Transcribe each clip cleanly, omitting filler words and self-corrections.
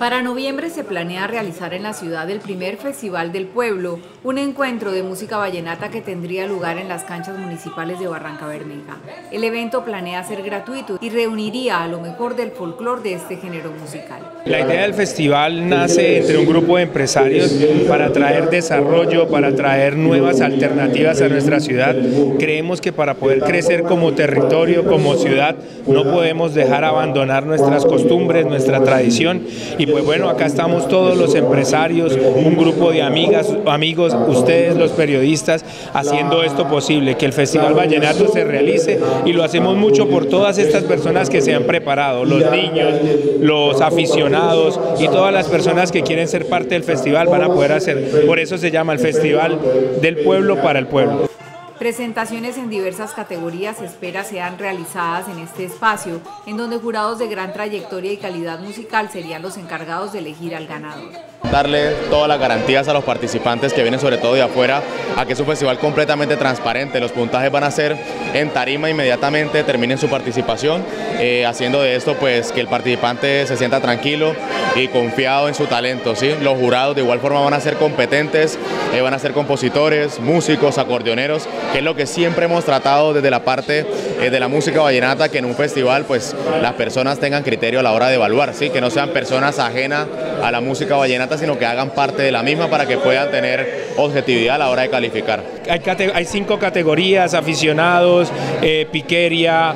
Para noviembre se planea realizar en la ciudad el primer Festival del Pueblo, un encuentro de música vallenata que tendría lugar en las canchas municipales de Barrancabermeja. El evento planea ser gratuito y reuniría a lo mejor del folclore de este género musical. La idea del festival nace entre un grupo de empresarios para traer desarrollo, para traer nuevas alternativas a nuestra ciudad. Creemos que para poder crecer como territorio, como ciudad, no podemos dejar abandonar nuestras costumbres, nuestra tradición. Y pues bueno, acá estamos todos los empresarios, un grupo de amigas, amigos, ustedes los periodistas, haciendo esto posible, que el Festival Vallenato se realice, y lo hacemos mucho por todas estas personas que se han preparado, los niños, los aficionados y todas las personas que quieren ser parte del festival van a poder hacer. Por eso se llama el Festival del Pueblo para el Pueblo. Presentaciones en diversas categorías se espera sean realizadas en este espacio, en donde jurados de gran trayectoria y calidad musical serían los encargados de elegir al ganador. Darle todas las garantías a los participantes que vienen sobre todo de afuera, a que es un festival completamente transparente. Los puntajes van a ser en tarima, inmediatamente terminen su participación, haciendo de esto pues que el participante se sienta tranquilo y confiado en su talento, ¿sí? Los jurados de igual forma van a ser competentes, van a ser compositores, músicos, acordeoneros, que es lo que siempre hemos tratado desde la parte de la música vallenata, que en un festival pues las personas tengan criterio a la hora de evaluar, ¿sí? Que no sean personas ajenas a la música vallenata, sino que hagan parte de la misma para que puedan tener objetividad a la hora de calificar. Hay 5 categorías: aficionados, piquería,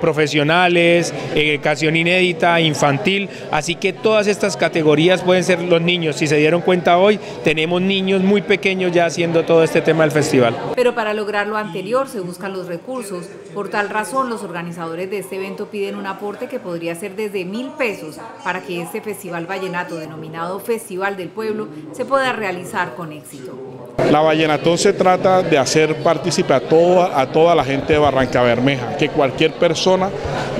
profesionales, canción inédita, infantil, así que todas estas categorías pueden ser los niños. Si se dieron cuenta hoy, tenemos niños muy pequeños ya haciendo todo este tema del festival. Pero para lograr lo anterior se buscan los recursos. Por tal razón, los organizadores de este evento piden un aporte que podría ser desde 1.000 pesos para que este Festival Vallenato, denominado Festival del Pueblo, se pueda realizar con éxito. La vallenatón se trata de hacer partícipe a toda la gente de Barrancabermeja, que cualquier persona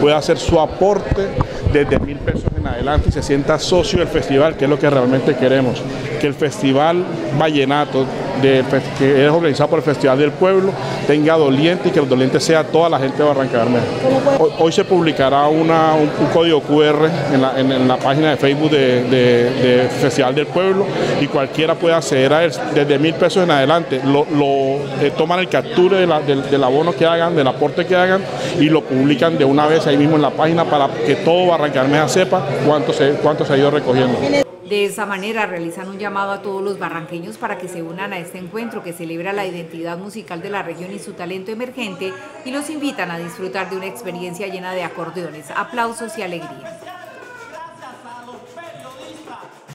pueda hacer su aporte desde 1.000 pesos en adelante y se sienta socio del festival, que es lo que realmente queremos, que el Festival Vallenato, que es organizado por el Festival del Pueblo, tenga doliente y que el doliente sea toda la gente de Barrancabermeja. Hoy se publicará un código QR en la página de Facebook de Festival del Pueblo, y cualquiera puede acceder a él desde 1.000 pesos en adelante. Toman el capture del abono que hagan, del aporte que hagan, y lo publican de una vez ahí mismo en la página para que todo Barrancabermeja sepa cuánto se ha ido recogiendo. De esa manera realizan un llamado a todos los barranqueños para que se unan a este encuentro que celebra la identidad musical de la región y su talento emergente, y los invitan a disfrutar de una experiencia llena de acordeones, aplausos y alegría.